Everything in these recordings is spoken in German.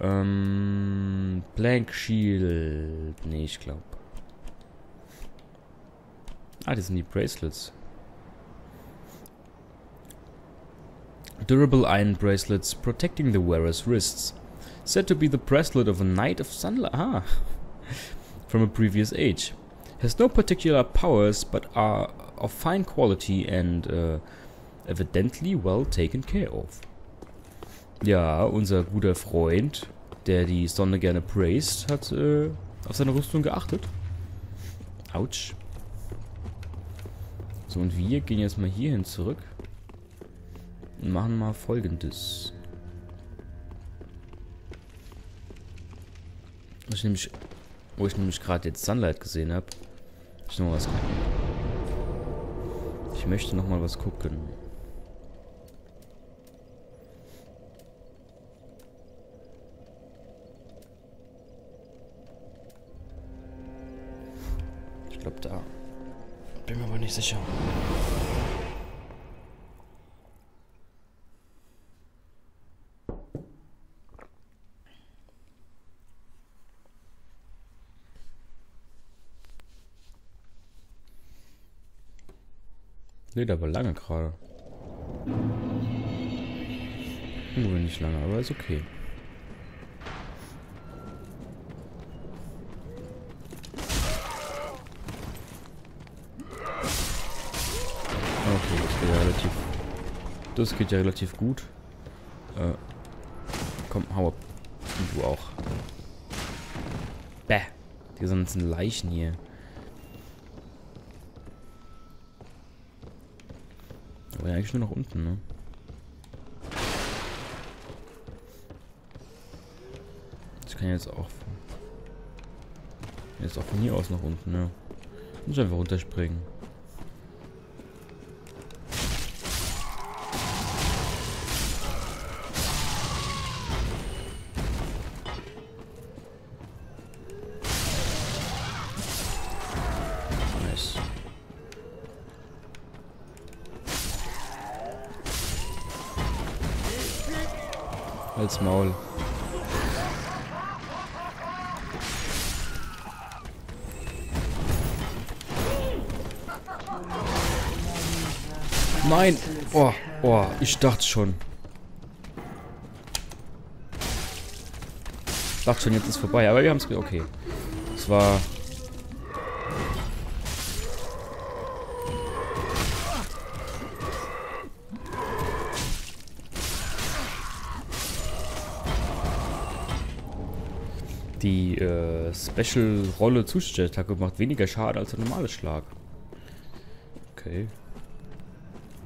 Plank Shield. Nee, ich glaube. Ah, das sind die Bracelets. Durable iron bracelets protecting the wearer's wrists. Said to be the bracelet of a knight of sunlight. Ah. From a previous age. Has no particular powers but are of fine quality and evidently well taken care of. Ja, unser guter Freund, der die Sonne gerne praised, hat auf seine Rüstung geachtet. Autsch. So, und wir gehen jetzt mal hierhin zurück und machen mal Folgendes. Ich nämlich, wo ich nämlich gerade jetzt Sunlight gesehen habe, ich noch was gucken. Ich möchte noch mal was gucken. Ich glaube da. Bin mir aber nicht sicher. Nee, da war lange gerade. Wohl nicht lange, aber ist okay. Okay, das geht ja relativ. Das geht ja relativ gut. Komm, hau ab. Und du auch. Bäh. Die ganzen Leichen hier. Aber ja, eigentlich nur nach unten, ne? Ich kann jetzt auch. Jetzt auch von hier aus nach unten, ne? Muss einfach runterspringen. Als Maul. Nein! Oh, oh, ich dachte schon. Ich dachte schon, jetzt ist vorbei, aber wir haben es. Okay. Es war. Die Special-Rolle Zuschauer-Attacke macht weniger Schaden als der normale Schlag. Okay.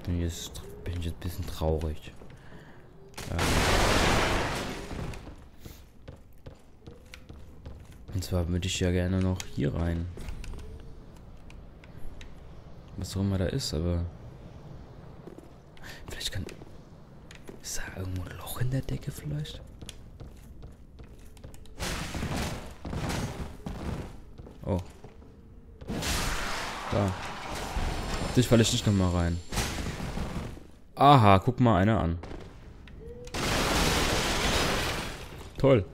Bin ich jetzt ein bisschen traurig. Und zwar würde ich ja gerne noch hier rein. Was auch immer da ist, aber. Vielleicht kann. Ist da irgendwo ein Loch in der Decke vielleicht? Oh. Da. Dich falle ich nicht nochmal rein. Aha, guck mal einer an. Toll.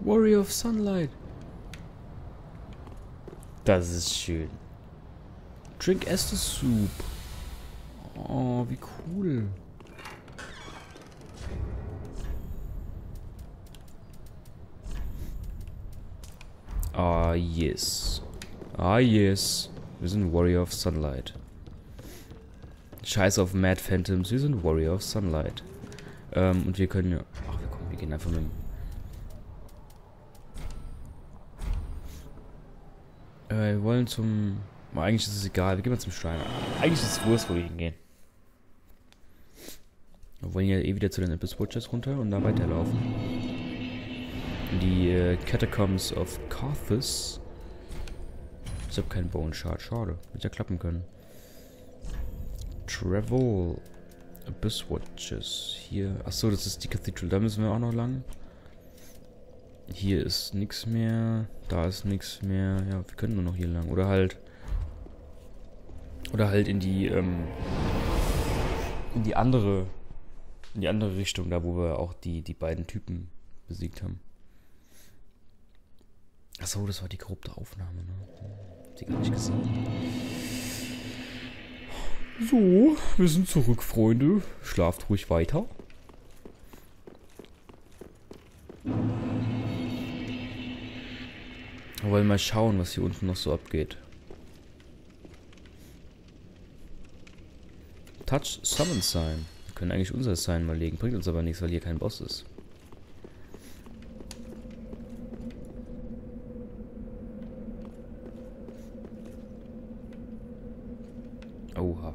Warrior of Sunlight. Das ist schön. Drink Esther Soup. Oh, wie cool. Ah, yes. Ah, yes. Wir sind Warrior of Sunlight. Scheiß auf Mad Phantoms. Wir sind Warrior of Sunlight. Und wir können ja. Ach, wir kommen, wir gehen einfach mit dem. Wir wollen zum. Eigentlich ist es egal. Wir gehen mal zum Stein. Eigentlich ist es Wurst, wo wir hingehen. Wir wollen ja eh wieder zu den Abyss Watchers runter und da weiterlaufen. Die Catacombs of Carthus. Ich habe keinen Bone Shard, schade. Hätte ja klappen können. Travel Abyss Watchers. Hier. Achso, das ist die Cathedral. Da müssen wir auch noch lang. Hier ist nichts mehr. Da ist nichts mehr. Ja, wir können nur noch hier lang. Oder halt in die andere in die andere Richtung, da wo wir auch die beiden Typen besiegt haben. Achso, das war die korrupte Aufnahme, ne? Hab die gar nicht gesehen. So, wir sind zurück, Freunde. Schlaft ruhig weiter. Wir wollen mal schauen, was hier unten noch so abgeht. Touch Summon Sign. Wir können eigentlich unser Sign mal legen. Bringt uns aber nichts, weil hier kein Boss ist. Oha.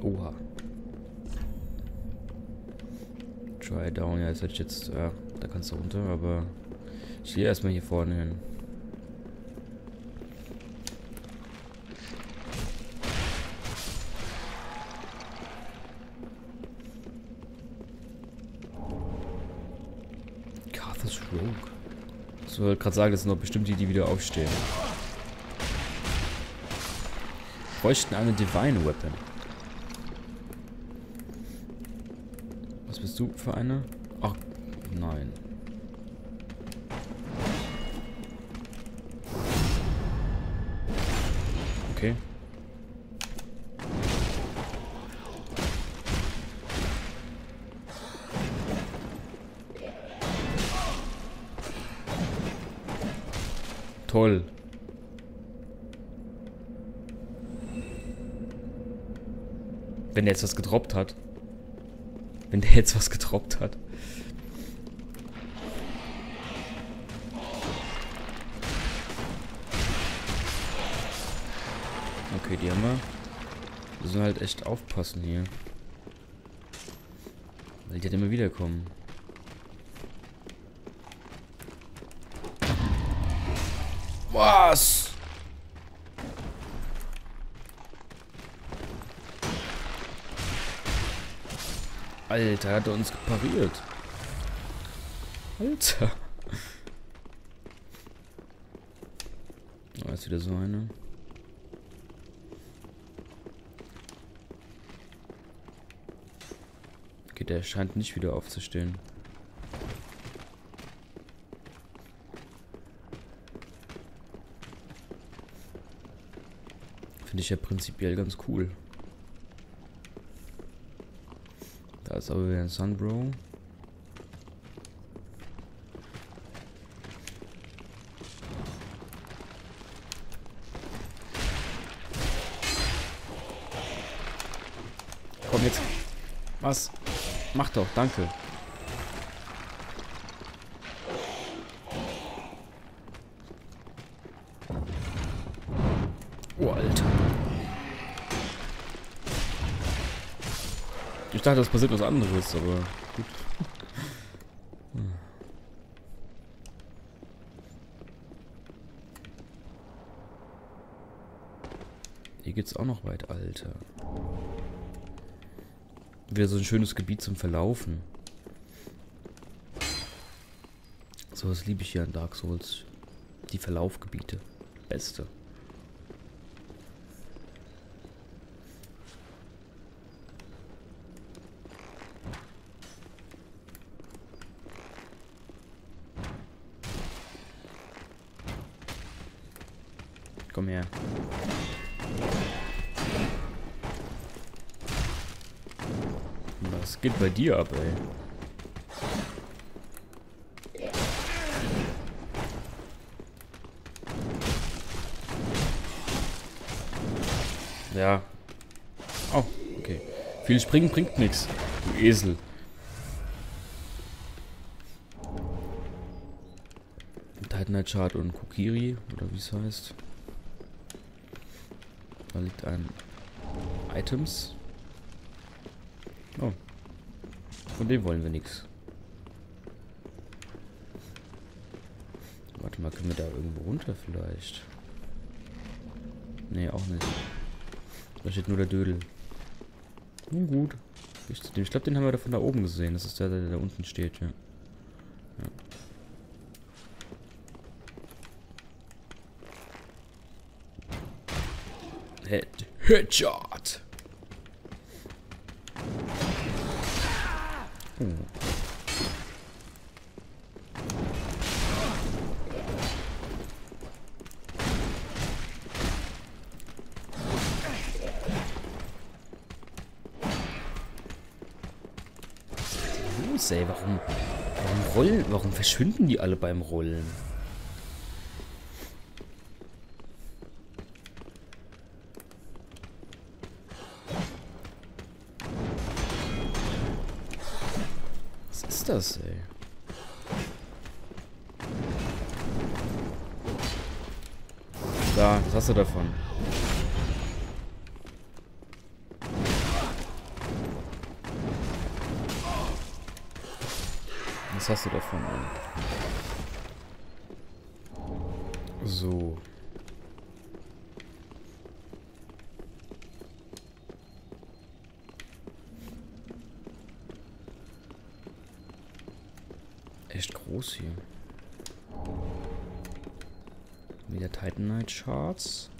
Oha. Try down. Ja, das hätte ich jetzt... Ja, da kannst du runter, aber... Ich gehe erstmal hier vorne hin. Carthus Rogue. Ich wollte gerade sagen, das sind noch bestimmt die wieder aufstehen. Wir bräuchten eine Divine Weapon. Was bist du für eine? Ach, nein. Okay. Toll. Wenn der jetzt was gedroppt hat. Wenn der jetzt was gedroppt hat. Okay, die haben wir. Wir müssen halt echt aufpassen hier. Weil die halt immer wieder kommen. Was? Alter, hat er uns gepariert. Alter. Da ist wieder so eine. Okay, der scheint nicht wieder aufzustehen. Finde ich ja prinzipiell ganz cool. Da ist aber wieder ein Sunbro. Komm jetzt. Was? Mach doch, danke. Oh, Alter. Ich dachte, das passiert was anderes, aber gut. Hier geht's auch noch weit, Alter. Wieder so ein schönes Gebiet zum Verlaufen. So was liebe ich hier an Dark Souls. Die Verlaufgebiete. Beste. Komm her. Was geht bei dir ab, ey? Ja. Oh, okay. Viel springen bringt nichts, du Esel. Titanite Shard und Kokiri, oder wie es heißt. Da liegt ein Items. Oh. Von dem wollen wir nichts. Warte mal, können wir da irgendwo runter vielleicht? Nee, auch nicht. Da steht nur der Dödel. Nun gut. Ich glaube, den haben wir da von da oben gesehen. Das ist der, der da unten steht, ja. Ja. Headshot. Los, ey, warum verschwinden die alle beim Rollen? Das, ey. Da, was hast du davon? Was hast du davon, ey? So. Echt groß hier. Wieder Titanite Shards.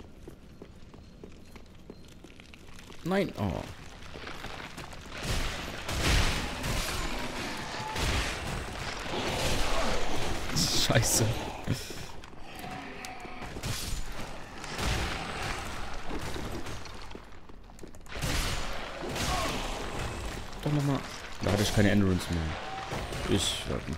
Nein, oh. Scheiße. Doch nochmal. Da hatte ich keine Endurance mehr. Ich warte.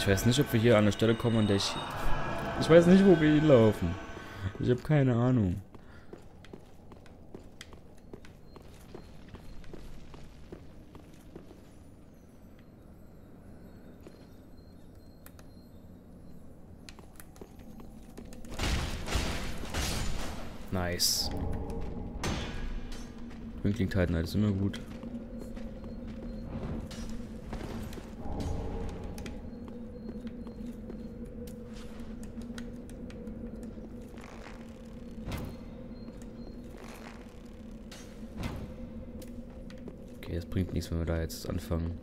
Ich weiß nicht, ob wir hier an eine Stelle kommen, an der ich... Ich weiß nicht, wo wir hinlaufen. Ich habe keine Ahnung. Nice. Pünktlichkeiten, das ist immer gut. Es bringt nichts, wenn wir da jetzt anfangen.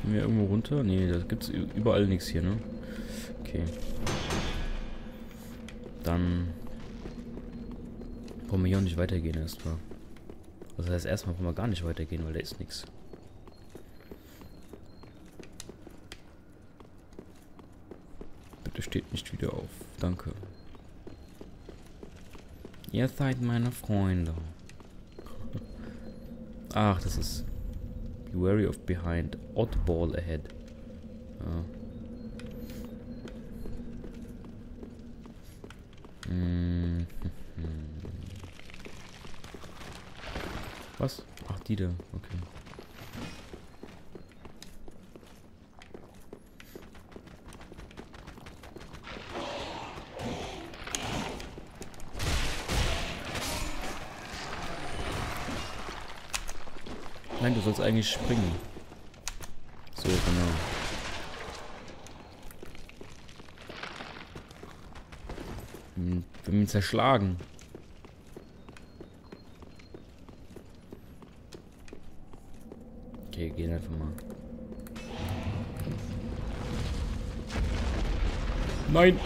Können wir irgendwo runter? Ne, da gibt es überall nichts hier, ne? Okay. Dann wollen wir hier auch nicht weitergehen erstmal. Das heißt, erstmal wollen wir gar nicht weitergehen, weil da ist nichts. Bitte steht nicht wieder auf. Danke. Ihr seid meine Freunde. Ach, das ist... Be wary of behind. Oddball ahead. Ja. Was? Ach, die da. Okay. Nein, du sollst eigentlich springen. So, genau. Wir haben ihn zerschlagen. Okay, gehen einfach mal. Nein!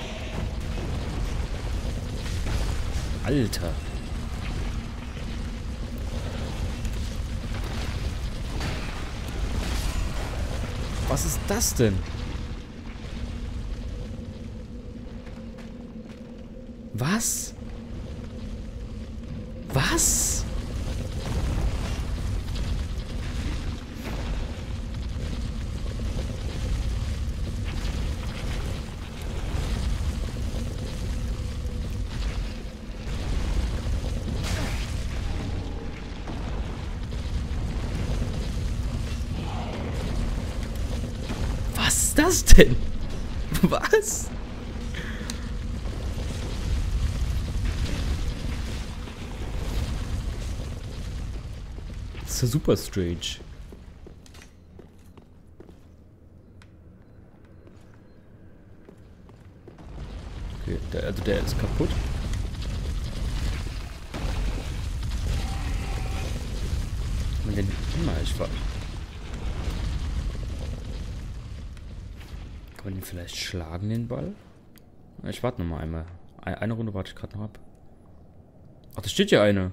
Alter! Was ist das denn? Was? Was? Was denn? Was? Das ist ja super strange. Okay, der ist kaputt. Und den immer, ich war... Kann man den vielleicht schlagen, den Ball? Ich warte noch mal einmal. Eine Runde warte ich gerade noch ab. Ach, da steht ja eine.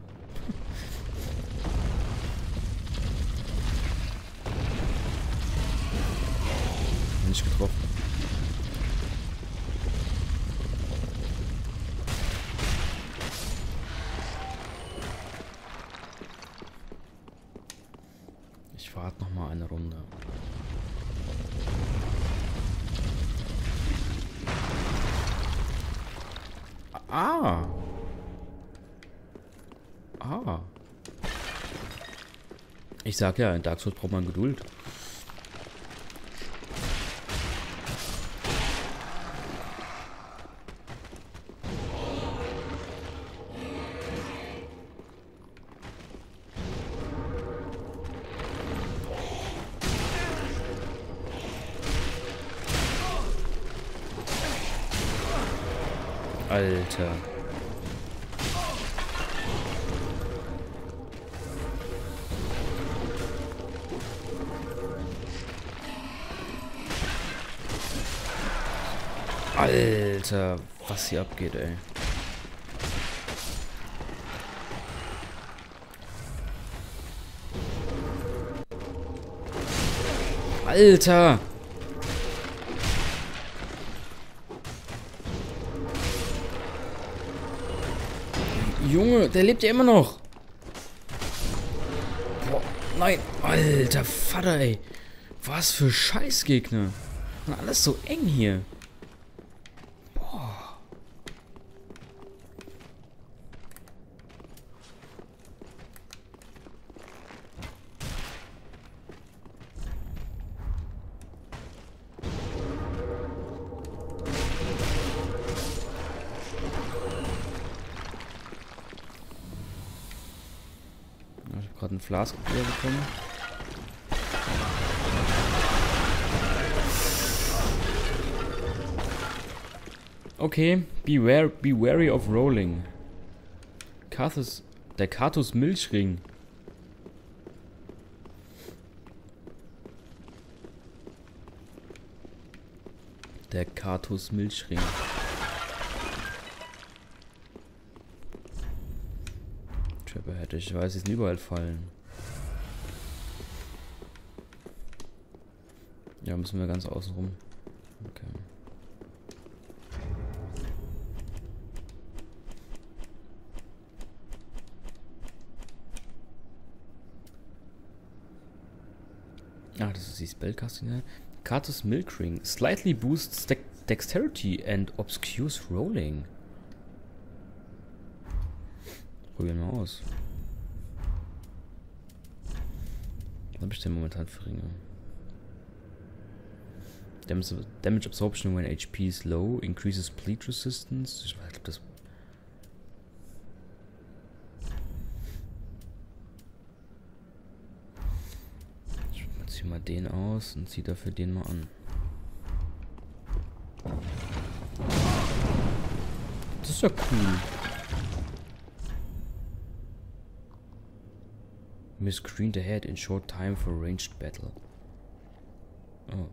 Nicht getroffen. Ich warte noch mal eine Runde. Ah! Ah! Ich sag ja, in Dark Souls braucht man Geduld. Alter. Alter, was hier abgeht, ey. Alter! Junge, der lebt ja immer noch. Boah, nein. Alter Vater, ey. Was für Scheißgegner. Und alles so eng hier. Boah. Einen Flask bekommen. Okay, be wary of rolling. Carthus, der Carthus Milchring. Der Carthus Milchring. Ich weiß, sie sind überall fallen. Ja, müssen wir ganz außen rum. Okay. Ah, das ist die Spellcasting. Carthus Milchring. Slightly boosts dexterity and obscures rolling. Probieren wir aus. Was habe ich denn momentan für Ringe? Damage absorption when HP is low, increases bleed resistance. Ich glaube, das. Ich ziehe mal den aus und ziehe dafür den mal an. Das ist ja cool. Miscreant ahead in short time for ranged battle. Oh.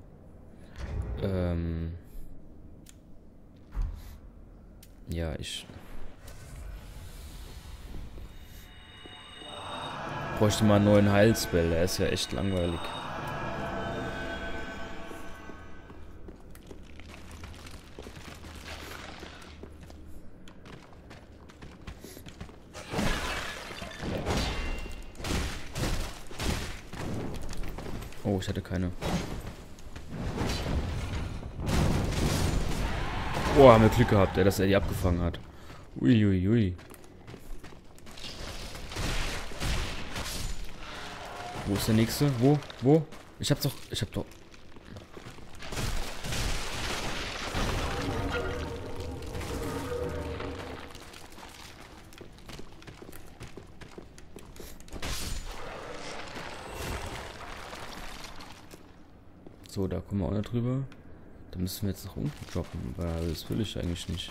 Ja, ich bräuchte mal einen neuen Heilspell, der ist ja echt langweilig. Oh, ich hatte keine. Boah, haben wir Glück gehabt, dass er die abgefangen hat. Uiuiui. Ui, ui. Wo ist der nächste? Wo? Wo? Ich hab's doch. Ich hab doch. So, da kommen wir auch noch drüber. Da müssen wir jetzt nach unten droppen, weil das will ich eigentlich nicht.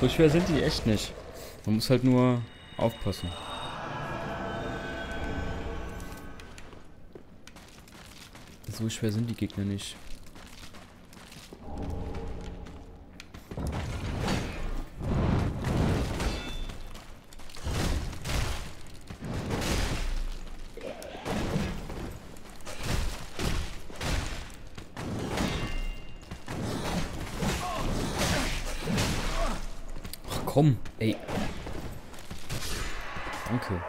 So schwer sind die echt nicht. Man muss halt nur aufpassen. So schwer sind die Gegner nicht. Ach komm, ey. Danke.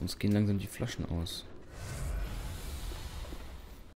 Uns gehen langsam die Flaschen aus.